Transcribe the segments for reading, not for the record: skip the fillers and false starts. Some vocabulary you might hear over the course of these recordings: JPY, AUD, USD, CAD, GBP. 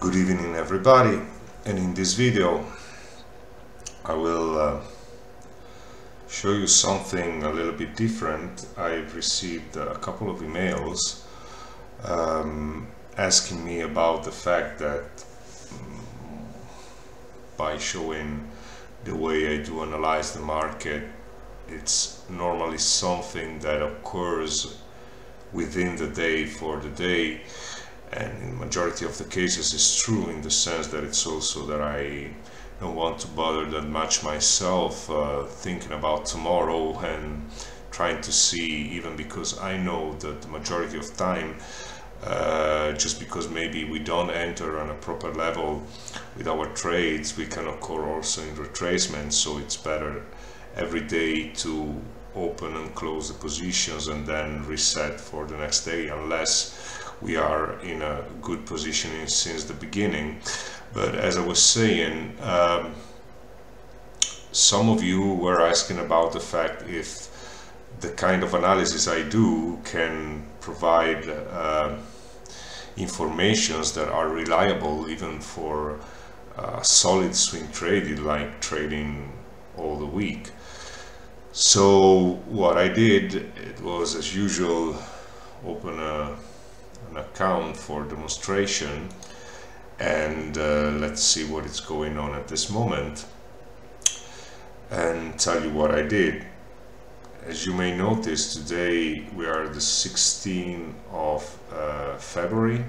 Good evening everybody, and in this video I will show you something a little bit different. I've received a couple of emails asking me about the fact that by showing the way I do analyze the market, it's normally something that occurs within the day for the day, and in majority of the cases it's true, in the sense that it's also that I don't want to bother that much myself thinking about tomorrow and trying to see, even because I know that the majority of time, just because maybe we don't enter on a proper level with our trades, we can occur also in retracement. So it's better every day to open and close the positions and then reset for the next day, unless we are in a good positioning since the beginning. But as I was saying, some of you were asking about the fact if the kind of analysis I do can provide informations that are reliable even for solid swing trading, like trading all the week. So what I did, it was as usual, open an account for demonstration, and let's see what is going on at this moment and tell you what I did. As you may notice, today we are the 16th of February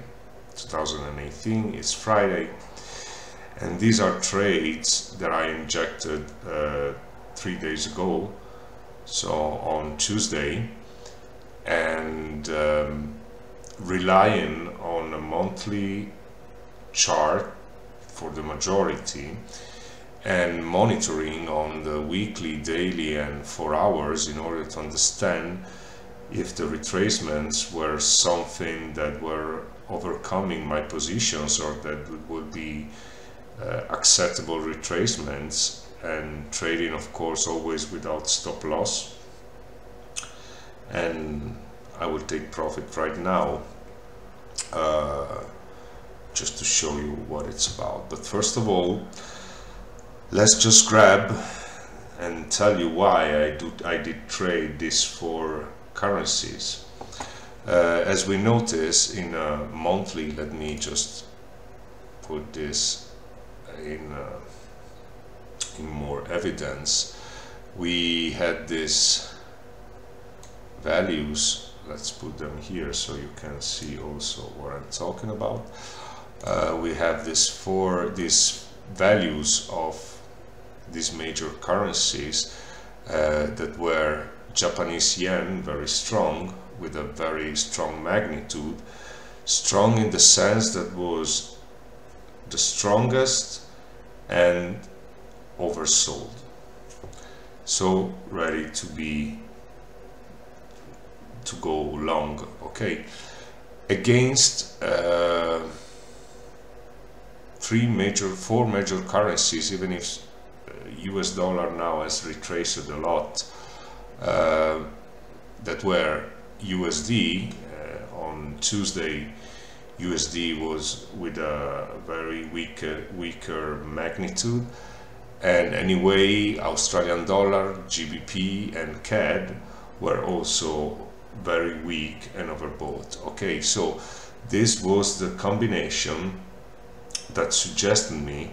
2018, it's Friday, and these are trades that I injected 3 days ago, so on Tuesday, and relying on a monthly chart for the majority and monitoring on the weekly, daily and 4 hours in order to understand if the retracements were something that were overcoming my positions or that would be acceptable retracements, and trading of course always without stop loss, and I will take profit right now just to show you what it's about. But first of all, let's just grab and tell you why I did trade these four currencies. As we notice in a monthly, let me just put this in more evidence, we had these values. Let's put them here so you can see also what I'm talking about. We have these values of these major currencies that were Japanese yen, very strong, with a very strong magnitude, strong in the sense that was the strongest and oversold, so ready to go long. Okay, against four major currencies, even if US dollar now has retraced a lot, that were USD. On Tuesday, USD was with a very weaker magnitude, and anyway Australian dollar, GBP and CAD were also very weak and overbought. Okay, so this was the combination that suggested me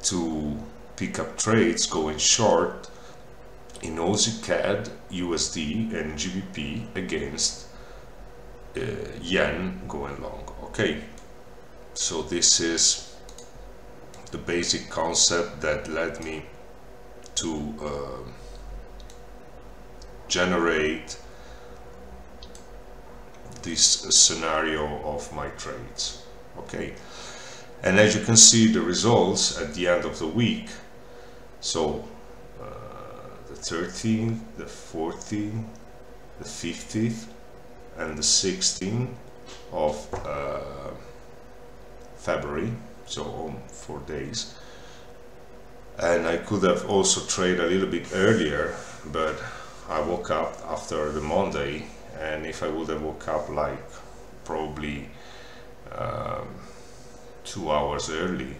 to pick up trades going short in Aussie CAD, USD and GBP against yen going long. Okay, so this is the basic concept that led me to generate this scenario of my trades. Okay, and as you can see the results at the end of the week, so the 13th, the 14th, the 15th and the 16th of February, so on 4 days. And I could have also traded a little bit earlier, but I woke up after the Monday, and if I would have woke up like probably 2 hours early,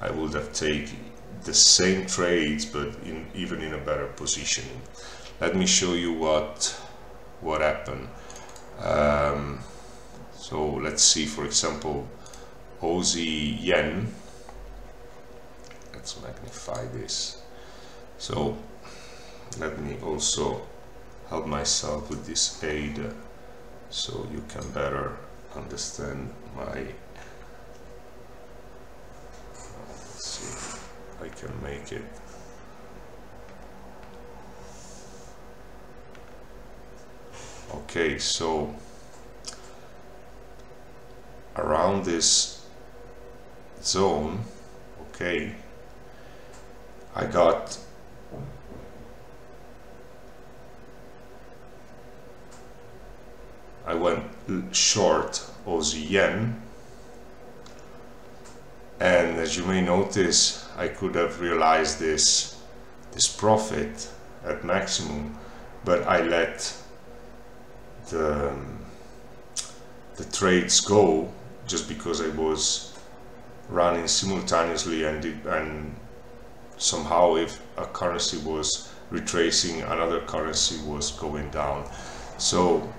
I would have taken the same trades, but even in a better position. Let me show you what happened. So let's see, for example, Aussie yen. Let's magnify this. So let me also help myself with this aid so you can better understand my. Let's see if I can make it. Okay, so around this zone, okay, I got went short Aussie yen, and as you may notice, I could have realized this profit at maximum, but I let the trades go just because I was running simultaneously, and somehow if a currency was retracing, another currency was going down. So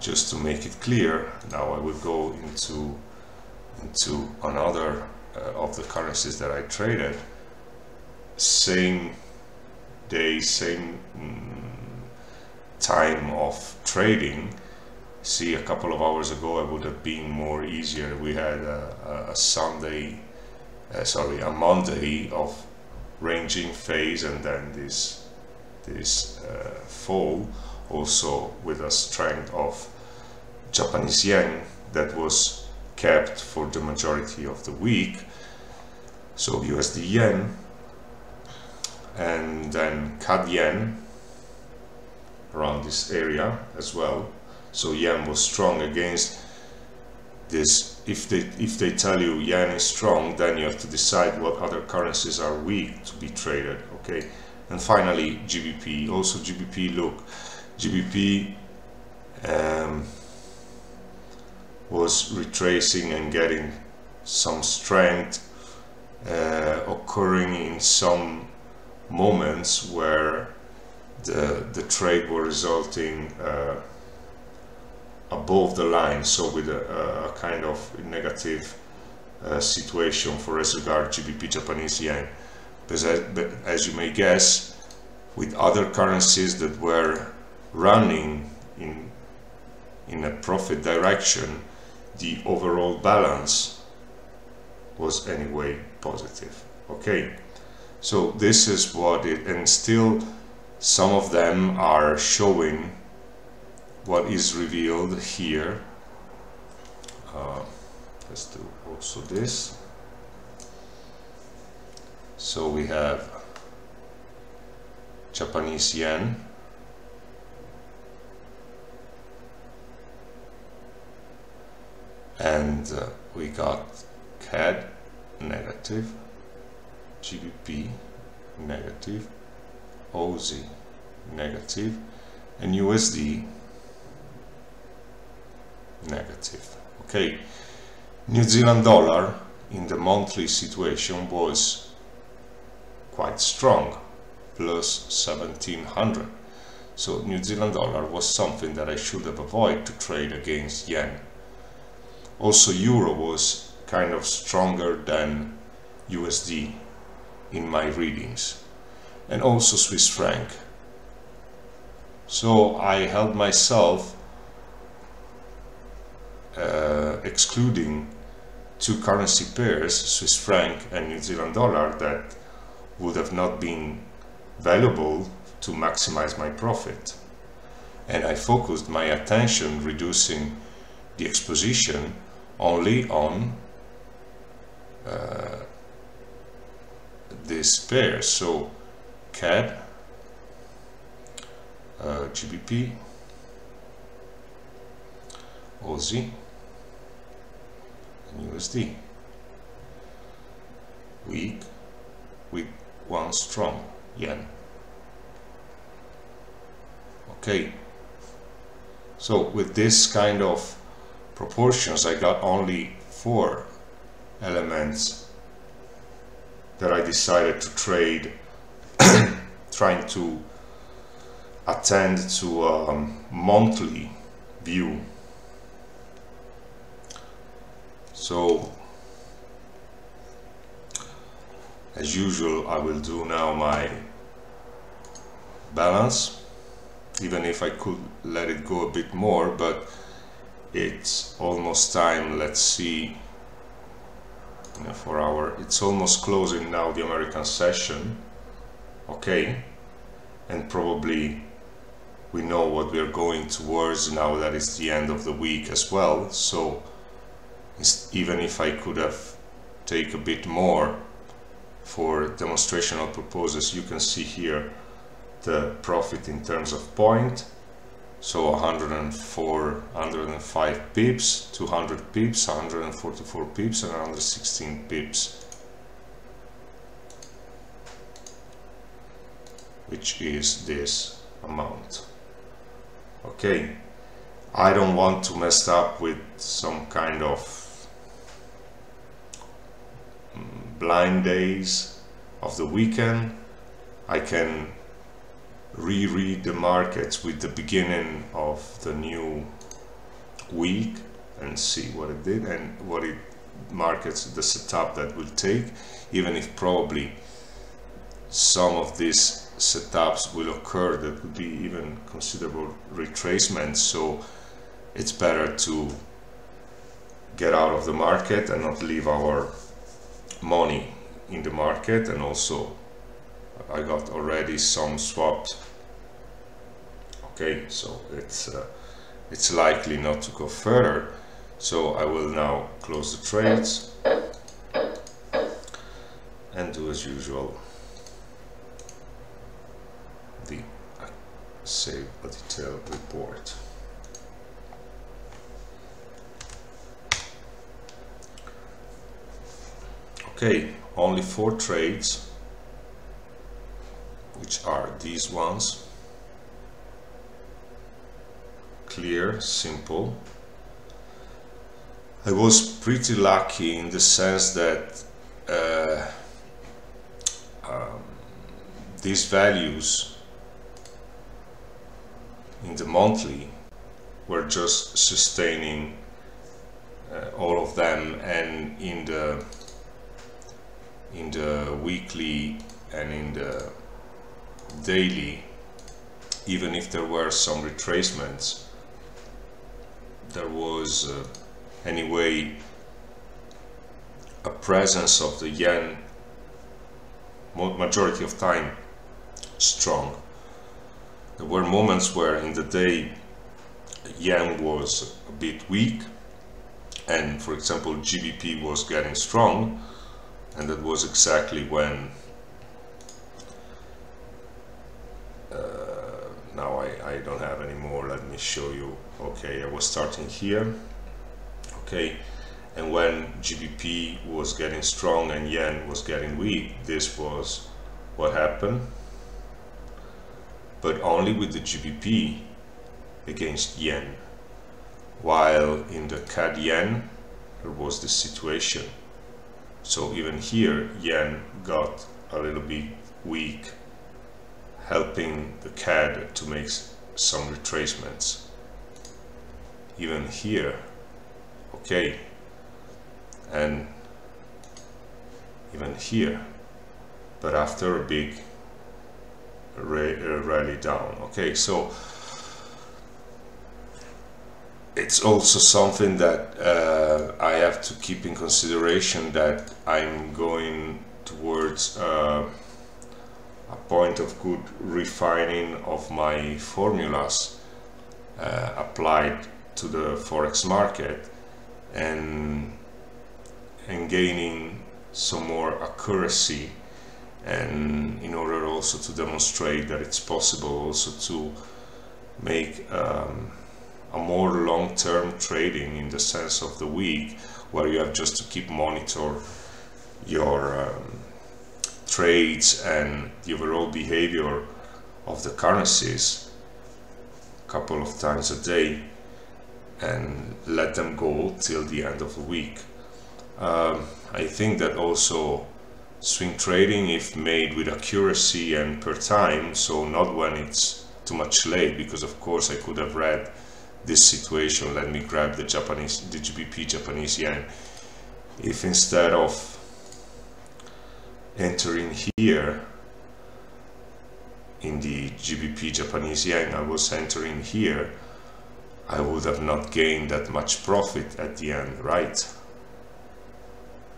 just to make it clear, now I will go into another of the currencies that I traded, same day, same time of trading. See, a couple of hours ago I would have been more easier. We had a Monday of ranging phase, and then this fall, also with a strength of Japanese yen that was kept for the majority of the week, so USD yen, and then CAD yen around this area as well. So yen was strong against this. If they tell you yen is strong, then you have to decide what other currencies are weak to be traded, okay? And finally GBP, also GBP, look, GBP was retracing and getting some strength, occurring in some moments where the trade were resulting above the line, so with a kind of negative situation for as regard GBP Japanese yen. But as you may guess, with other currencies that were running in a profit direction, the overall balance was anyway positive. Okay, so this is what it, and still some of them are showing what is revealed here. Let's do also this. So we have Japanese yen, and we got CAD negative, GBP negative, Aussie negative, and USD negative. Okay, New Zealand dollar in the monthly situation was quite strong, plus 1700. So New Zealand dollar was something that I should have avoided to trade against yen. Also euro was kind of stronger than USD in my readings, and also Swiss franc. So I held myself excluding two currency pairs, Swiss franc and New Zealand dollar, that would have not been valuable to maximize my profit, and I focused my attention, reducing the exposition, only on this pair, so CAD, GBP, Aussie, and USD, weak with one strong yen. Okay, so with this kind of proportions, I got only 4 elements that I decided to trade, trying to attend to a monthly view. So as usual, I will do now my balance, even if I could let it go a bit more, but it's almost time. Let's see, you know, for our, it's almost closing now the American session. Okay, and probably we know what we are going towards now that it's the end of the week as well. So even if I could have take a bit more for demonstrational purposes, you can see here the profit in terms of point. So 104, 105 pips, 200 pips, 144 pips, and 116 pips, which is this amount. Okay, I don't want to mess up with some kind of blind days of the weekend. I can reread the markets with the beginning of the new week and see what it did and what it markets, the setup that will take, even if probably some of these setups will occur that would be even considerable retracements. So it's better to get out of the market and not leave our money in the market. And also I got already some swapped. Okay, so it's likely not to go further, so I will now close the trades and do as usual the save a detailed report. Okay, only 4 trades, which are these ones. Clear, simple. I was pretty lucky in the sense that these values in the monthly were just sustaining all of them, and in the weekly and in the daily, even if there were some retracements, there was anyway a presence of the yen majority of time strong. There were moments where in the day yen was a bit weak, and for example GBP was getting strong, and that was exactly when now I don't have any more. Let me show you. Okay, I was starting here. Okay, and when GBP was getting strong and yen was getting weak, this was what happened, but only with the GBP against yen, while in the CAD yen there was this situation. So even here yen got a little bit weak, helping the CAD to make some retracements. Even here, okay, and even here, but after a big rally down. Okay, so it's also something that I have to keep in consideration, that I'm going towards a point of good refining of my formulas applied to the forex market, and gaining some more accuracy, and in order also to demonstrate that it's possible also to make a more long-term trading in the sense of the week, where you have just to keep monitor your trades and the overall behavior of the currencies a couple of times a day and let them go till the end of the week. I think that also swing trading, if made with accuracy and per time, so not when it's too much late, because of course I could have read this situation, let me grab the GBP Japanese yen. If instead of entering here in the GBP Japanese yen, I was entering here, I would have not gained that much profit at the end, right?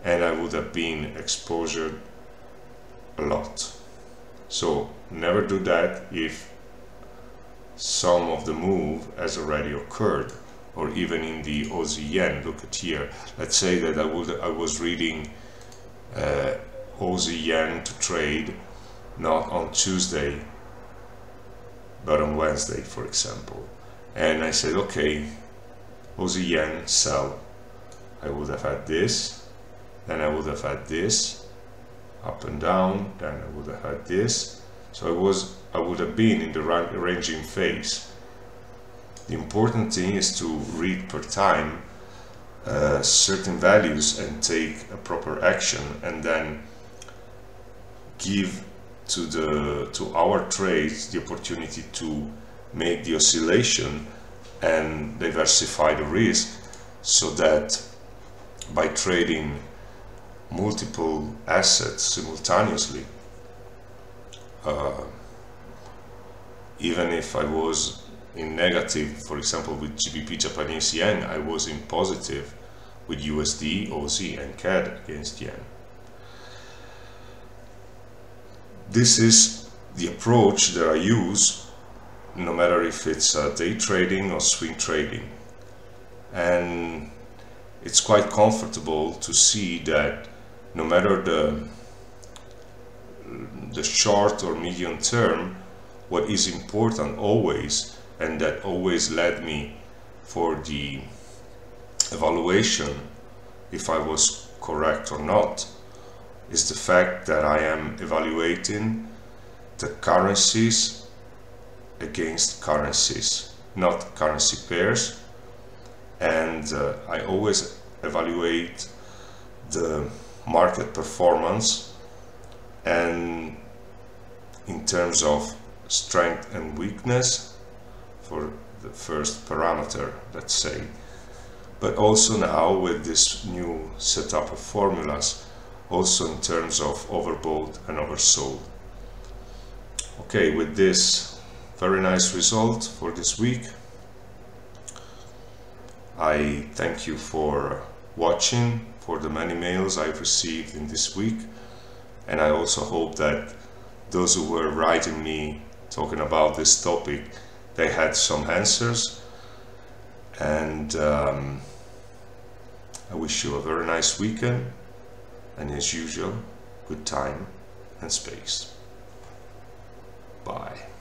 And I would have been exposed a lot. So never do that if some of the move has already occurred, or even in the Aussie yen. Look at here. Let's say that I was reading Aussie yen to trade not on Tuesday but on Wednesday, for example, and I said, okay, Aussie yen sell. I would have had this, then I would have had this up and down, then I would have had this. So I would have been in the ranging phase. The important thing is to read per time certain values and take a proper action, and then give to our trades the opportunity to make the oscillation and diversify the risk, so that by trading multiple assets simultaneously, even if I was in negative, for example, with GBP Japanese yen, I was in positive with USD, AUD and CAD against yen. This is the approach that I use, no matter if it's day trading or swing trading, and it's quite comfortable to see that no matter the short or medium term, what is important always, and that always led me for the evaluation if I was correct or not, is the fact that I am evaluating the currencies against currencies, not currency pairs, and I always evaluate the market performance, and in terms of strength and weakness for the first parameter, let's say. But also now with this new setup of formulas, also in terms of overbought and oversold. Okay, with this very nice result for this week, I thank you for watching, for the many mails I've received in this week, and I also hope that those who were writing me talking about this topic, they had some answers, and I wish you a very nice weekend, and as usual, good time and space. Bye.